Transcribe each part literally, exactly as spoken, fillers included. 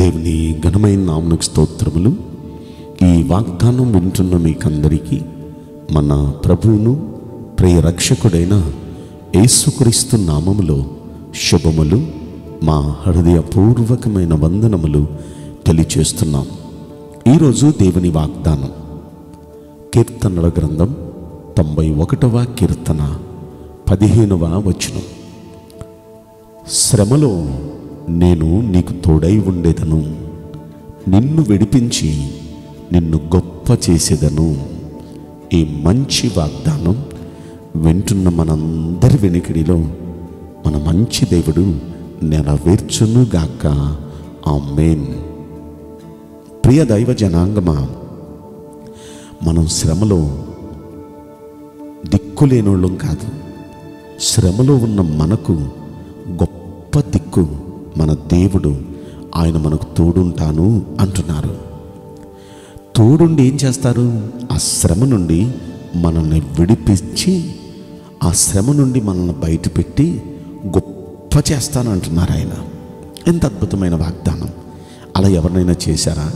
దేవుని ఘనమైన నామమునకు స్తోత్రములు. ఈ వాగ్దానం వింటున్న మీకందరికీ మన ప్రభువును ప్రియ రక్షకుడైన యేసుక్రీస్తు నామములో శుభములు, మా హృదయపూర్వకమైన వందనములు తెలియచేస్తున్నాం. ఈరోజు దేవుని వాగ్దానం కీర్తనల గ్రంథం తొంభై ఒకటవ కీర్తన పదిహేనవ వచనం. శ్రమలో నేను నీకు తోడై ఉండేదను, నిన్ను విడిపించి నిన్ను గొప్ప చేసేదను. ఈ మంచి వాగ్దానం వింటున్న మనందరి వెనుకడిలో మన మంచి దేవుడు నెరవేర్చునుగాక. ఆమేన్. ప్రియ దైవ జనాంగమా, మనం శ్రమలో దిక్కులేనోళ్ళం కాదు. శ్రమలో ఉన్న మనకు గొప్ప దిక్కు మన దేవుడు. ఆయన మనకు తోడుంటాను అంటున్నారు. తోడుండి ఏం చేస్తారు? ఆ శ్రమ నుండి మనల్ని విడిపించి, ఆ శ్రమ నుండి మనల్ని బయటపెట్టి గొప్ప చేస్తాను అంటున్నారు ఆయన. ఎంత అద్భుతమైన వాగ్దానం! అలా ఎవరినైనా చేశారా?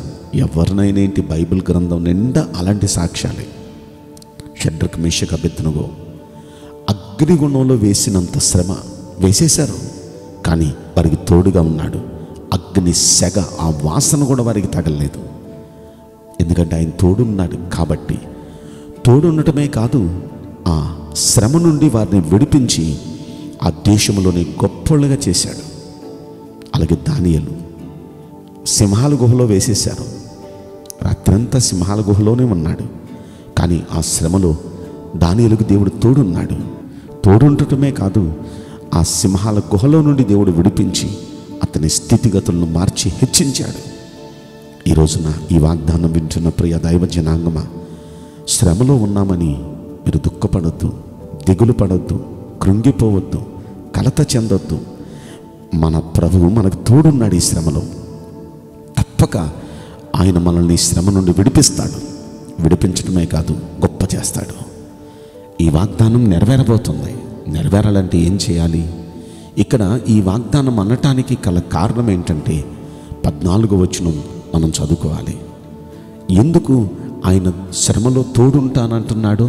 ఎవరినైనా ఏంటి, బైబిల్ గ్రంథం నిండా అలాంటి సాక్ష్యాలే. షడ్రక్, మేషక్, అబేద్నెగో అగ్నిగుణంలో వేసినంత శ్రమ వేసేశారు, కానీ వారికి తోడుగా ఉన్నాడు. అగ్ని సెగ, ఆ వాసన కూడా వారికి తగలలేదు. ఎందుకంటే ఆయన తోడున్నాడు కాబట్టి. తోడుండటమే కాదు, ఆ శ్రమ నుండి వారిని విడిపించి ఆ దేశంలోని గొప్పలుగా చేశాడు. అలాగే దానియేలు సింహాల గుహలో వేసేశారు. రాత్రంతా సింహాల గుహలోనే ఉన్నాడు, కానీ ఆ శ్రమలో దానియేలుకు దేవుడు తోడున్నాడు. తోడుండటమే కాదు, ఆ సింహాల గుహలో నుండి దేవుడు విడిపించి అతని స్థితిగతులను మార్చి హెచ్చించాడు. ఈ రోజున ఈ వాగ్దానం వింటున్న ప్రియ దైవ జనాంగమా, శ్రమలో ఉన్నామని మీరు దుఃఖపడొద్దు, దిగులు పడొద్దు, కృంగిపోవద్దు, కలత చెందొద్దు. మన ప్రభువు మనకు తోడున్నాడు. ఈ శ్రమలో తప్పక ఆయన మనల్ని శ్రమ నుండి విడిపిస్తాడు. విడిపించడమే కాదు, గొప్ప చేస్తాడు. ఈ వాగ్దానం నెరవేరబోతుంది. నెరవేరాలంటే ఏం చేయాలి? ఇక్కడ ఈ వాగ్దానం అనటానికి గల కారణం ఏంటంటే పద్నాలుగో వచనం మనం చదువుకోవాలి. ఎందుకు ఆయన శ్రమలో తోడుంటానంటున్నాడో,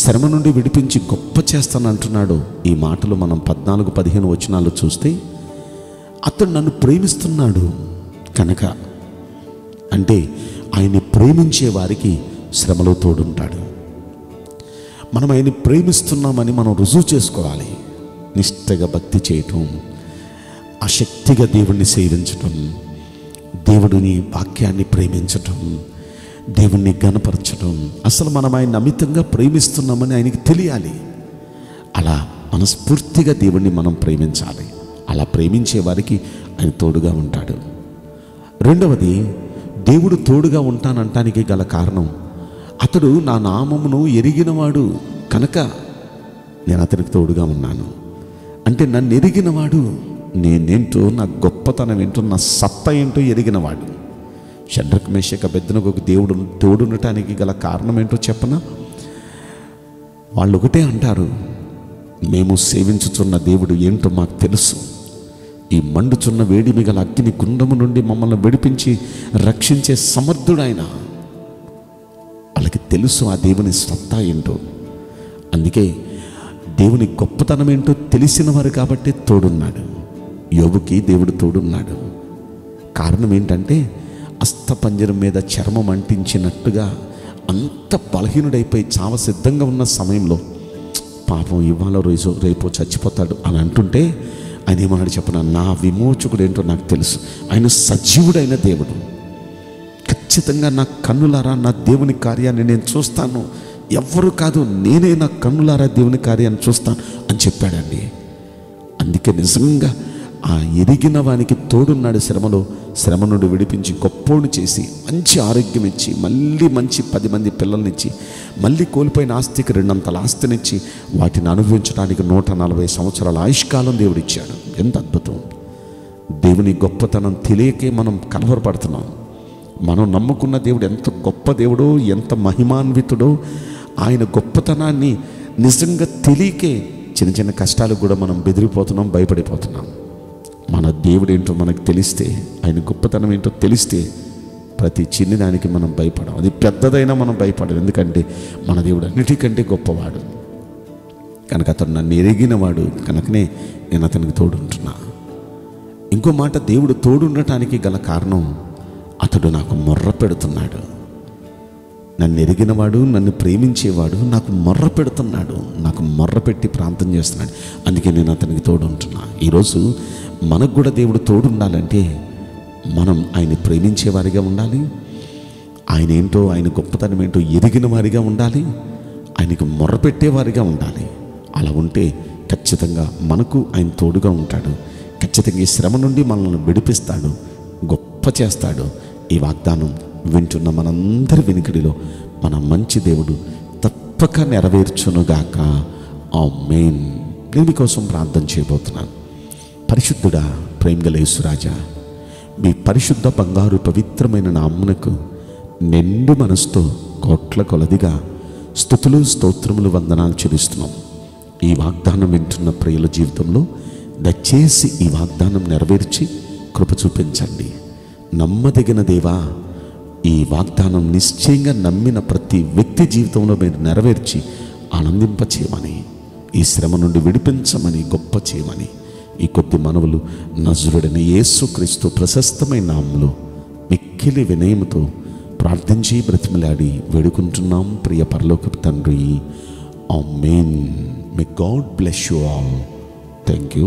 శ్రమ నుండి విడిపించి గొప్ప చేస్తానంటున్నాడో ఈ మాటలు మనం పద్నాలుగు పదిహేను వచనాలు చూస్తే, అతడు నన్ను ప్రేమిస్తున్నాడు కనుక, అంటే ఆయన్ని ప్రేమించే వారికి శ్రమలో తోడుంటాడు. మనం ఆయన్ని ప్రేమిస్తున్నామని మనం రుజువు చేసుకోవాలి. నిష్ఠగా భక్తి చేయటం, ఆసక్తిగా దేవుణ్ణి సేవించటం, దేవుడిని వాక్యాన్ని ప్రేమించటం, దేవుణ్ణి గణపరచటం. అసలు మనం ఆయన అమితంగా ప్రేమిస్తున్నామని ఆయనకి తెలియాలి. అలా మనస్ఫూర్తిగా దేవుణ్ణి మనం ప్రేమించాలి. అలా ప్రేమించే వారికి ఆయన తోడుగా ఉంటాడు. రెండవది, దేవుడు తోడుగా ఉంటానంటానికి గల కారణం, అతడు నా నామమును ఎరిగినవాడు కనుక నేను అతనికి తోడుగా ఉన్నాను. అంటే నన్ను ఎరిగినవాడు, నేనేంటో, నా గొప్పతనం ఏంటో, నా సత్తా ఏంటో ఎరిగినవాడు. షడ్రక్, మేషక్, అబేద్నెగో దేవుడు తోడుండటానికి గల కారణం ఏంటో చెప్పనా? వాళ్ళు ఒకటే అంటారు, మేము సేవించుచున్న దేవుడు ఏంటో మాకు తెలుసు. ఈ మండుచున్న వేడిమి గల అగ్ని గుండము నుండి మమ్మల్ని విడిపించి రక్షించే సమర్థుడు ఆయన. వాళ్ళకి తెలుసు ఆ దేవుని సత్తా ఏంటో. అందుకే దేవుని గొప్పతనం ఏంటో తెలిసినవారు కాబట్టి తోడున్నాడు. యోబుకి దేవుడు తోడున్నాడు. కారణం ఏంటంటే అస్తపంజరం మీద చర్మం అంటించినట్టుగా అంత బలహీనుడైపోయి చావ సిద్ధంగా ఉన్న సమయంలో, పాపం ఇవాళ రోజు రేపో చచ్చిపోతాడు అని అంటుంటే ఆయన ఏమన్నాడు చెప్పనా? నా విమోచకుడు ఏంటో నాకు తెలుసు. ఆయన సజీవుడైన దేవుడు. ఖచ్చితంగా నా కన్నులారా నా దేవుని కార్యాన్ని నేను చూస్తాను. ఎవ్వరూ కాదు, నేనే నా కన్నులారా దేవుని కార్యాన్ని చూస్తాను అని చెప్పాడండి. అందుకే నిజంగా ఆ ఎదిగిన వానికి తోడున్నాడు. శ్రమలో శ్రమ నుండి విడిపించి గొప్పోడు చేసి, మంచి ఆరోగ్యం ఇచ్చి, మళ్ళీ మంచి పది మంది పిల్లల్నిచ్చి, మళ్ళీ కోల్పోయిన ఆస్తికి రెండంతల ఆస్తినిచ్చి, వాటిని అనుభవించడానికి నూట నలభై సంవత్సరాల ఆయుష్కాలం దేవుడిచ్చాడు. ఎంత అద్భుతం! దేవుని గొప్పతనం తెలియకే మనం కలవరపడుతున్నాం. మనం నమ్ముకున్న దేవుడు ఎంత గొప్ప దేవుడో, ఎంత మహిమాన్వితుడో, ఆయన గొప్పతనాన్ని నిజంగా తెలియకే చిన్న చిన్న కష్టాలకు కూడా మనం బెదిరిపోతున్నాం, భయపడిపోతున్నాం. మన దేవుడు ఏంటో మనకు తెలిస్తే, ఆయన గొప్పతనం ఏంటో తెలిస్తే, ప్రతి చిన్నదానికి మనం భయపడం. అది పెద్దదైనా మనం భయపడం. ఎందుకంటే మన దేవుడు అన్నిటికంటే గొప్పవాడు కనుక, అతను నన్ను ఎరిగినవాడు కనుకనే నేను అతనికి తోడుంటున్నా. ఇంకో మాట, దేవుడు తోడుండటానికి గల కారణం, అతడు నాకు మొర్ర పెడుతున్నాడు. నన్ను ఎరిగినవాడు, నన్ను ప్రేమించేవాడు నాకు మొర్ర పెడుతున్నాడు, నాకు మొర్ర పెట్టి ప్రార్థన చేస్తున్నాడు, అందుకే నేను అతనికి తోడుంటున్నా. ఈరోజు మనకు కూడా దేవుడు తోడుండాలంటే మనం ఆయన ప్రేమించేవారిగా ఉండాలి, ఆయన ఏంటో, ఆయన గొప్పతనం ఏంటో ఎరిగిన వారిగా ఉండాలి, ఆయనకు మొర్ర పెట్టేవారిగా ఉండాలి. అలా ఉంటే ఖచ్చితంగా మనకు ఆయన తోడుగా ఉంటాడు, ఖచ్చితంగా ఈ శ్రమ నుండి మనల్ని విడిపిస్తాడు, గొప్ప చేస్తాడు. ఈ వాగ్దానం వింటున్న మనందరి వెనుకడిలో మన మంచి దేవుడు తప్పక నెరవేర్చునుగాక. ఆమేన్. నేను మీకోసం ప్రార్థన చేయబోతున్నాను. పరిశుద్ధుడా, ప్రేమగల యేసురాజా, మీ పరిశుద్ధ బంగారు పవిత్రమైన నామమునకు నిండు మనసుతో కోట్ల కొలదిగా స్తుతులు స్తోత్రములు వందనాలు చెల్లిస్తున్నాం. ఈ వాగ్దానం వింటున్న ప్రియుల జీవితంలో దయచేసి ఈ వాగ్దానం నెరవేర్చి కృప చూపించండి. నమ్మదగిన దేవా, ఈ వాగ్దానం నిశ్చయంగా నమ్మిన ప్రతి వ్యక్తి జీవితంలో మీరు నెరవేర్చి ఆనందింపచేయమని, ఈ శ్రమ నుండి విడిపించమని, గొప్ప చేయమని ఈ కొద్ది మనవులు నజరుడైన యేసుక్రీస్తు ప్రశస్తమైన నామములో మిక్కిలి వినయముతో ప్రార్థించి బ్రతిమలాడి వేడుకుంటున్నాం ప్రియ పరలోకపు తండ్రి. Amen. May God bless you all. Thank you.